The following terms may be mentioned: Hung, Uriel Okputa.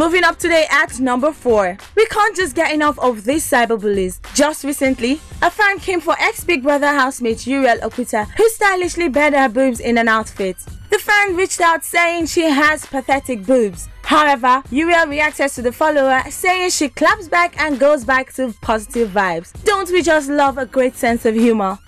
Moving up today at number 4. We can't just get enough of these cyberbullies. Just recently, a fan came for ex-Big Brother housemate Uriel Okputa, who stylishly bared her boobs in an outfit. The fan reached out saying she has pathetic boobs. However, Uriel reacted to the follower, saying she claps back and goes back to positive vibes. Don't we just love a great sense of humor?